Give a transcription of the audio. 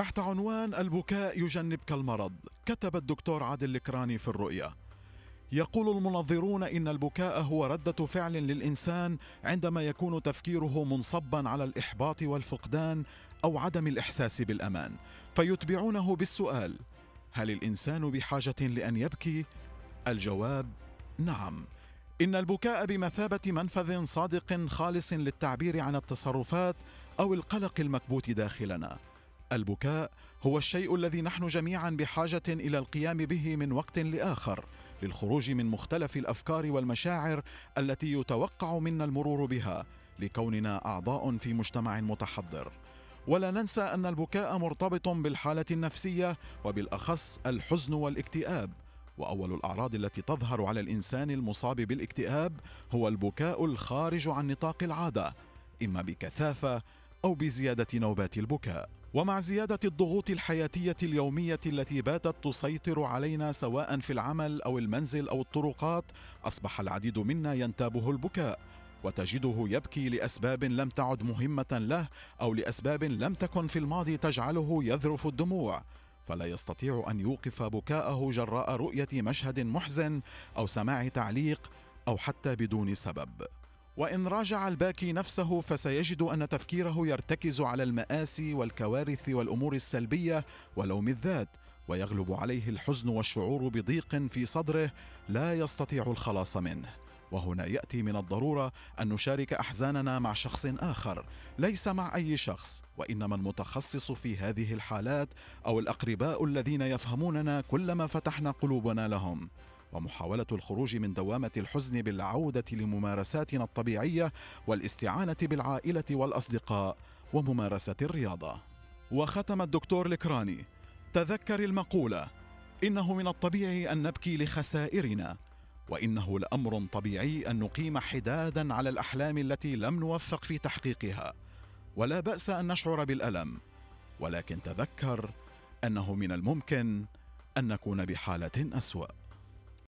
تحت عنوان البكاء يجنبك المرض، كتب الدكتور عادل الكراني في الرؤية: يقول المنظرون إن البكاء هو ردة فعل للإنسان عندما يكون تفكيره منصبا على الإحباط والفقدان أو عدم الإحساس بالأمان، فيتبعونه بالسؤال: هل الإنسان بحاجة لأن يبكي؟ الجواب: نعم. إن البكاء بمثابة منفذ صادق خالص للتعبير عن التصرفات أو القلق المكبوت داخلنا. البكاء هو الشيء الذي نحن جميعا بحاجة إلى القيام به من وقت لآخر للخروج من مختلف الأفكار والمشاعر التي يتوقع منا المرور بها لكوننا أعضاء في مجتمع متحضر. ولا ننسى أن البكاء مرتبط بالحالة النفسية وبالأخص الحزن والاكتئاب، وأول الأعراض التي تظهر على الإنسان المصاب بالاكتئاب هو البكاء الخارج عن نطاق العادة، إما بكثافة أو بزيادة نوبات البكاء. ومع زيادة الضغوط الحياتية اليومية التي باتت تسيطر علينا سواء في العمل أو المنزل أو الطرقات، أصبح العديد منا ينتابه البكاء، وتجده يبكي لأسباب لم تعد مهمة له أو لأسباب لم تكن في الماضي تجعله يذرف الدموع، فلا يستطيع أن يوقف بكاءه جراء رؤية مشهد محزن أو سماع تعليق أو حتى بدون سبب. وإن راجع الباكي نفسه فسيجد أن تفكيره يرتكز على المآسي والكوارث والأمور السلبية ولوم الذات، ويغلب عليه الحزن والشعور بضيق في صدره لا يستطيع الخلاص منه. وهنا يأتي من الضرورة أن نشارك أحزاننا مع شخص آخر، ليس مع أي شخص، وإنما المتخصص في هذه الحالات أو الأقرباء الذين يفهموننا كلما فتحنا قلوبنا لهم. ومحاولة الخروج من دوامة الحزن بالعودة لممارساتنا الطبيعية والاستعانة بالعائلة والأصدقاء وممارسة الرياضة. وختم الدكتور الكراني: تذكر المقولة: إنه من الطبيعي أن نبكي لخسائرنا، وإنه لأمر طبيعي أن نقيم حدادا على الأحلام التي لم نوفق في تحقيقها، ولا بأس أن نشعر بالألم، ولكن تذكر أنه من الممكن أن نكون بحالة أسوأ.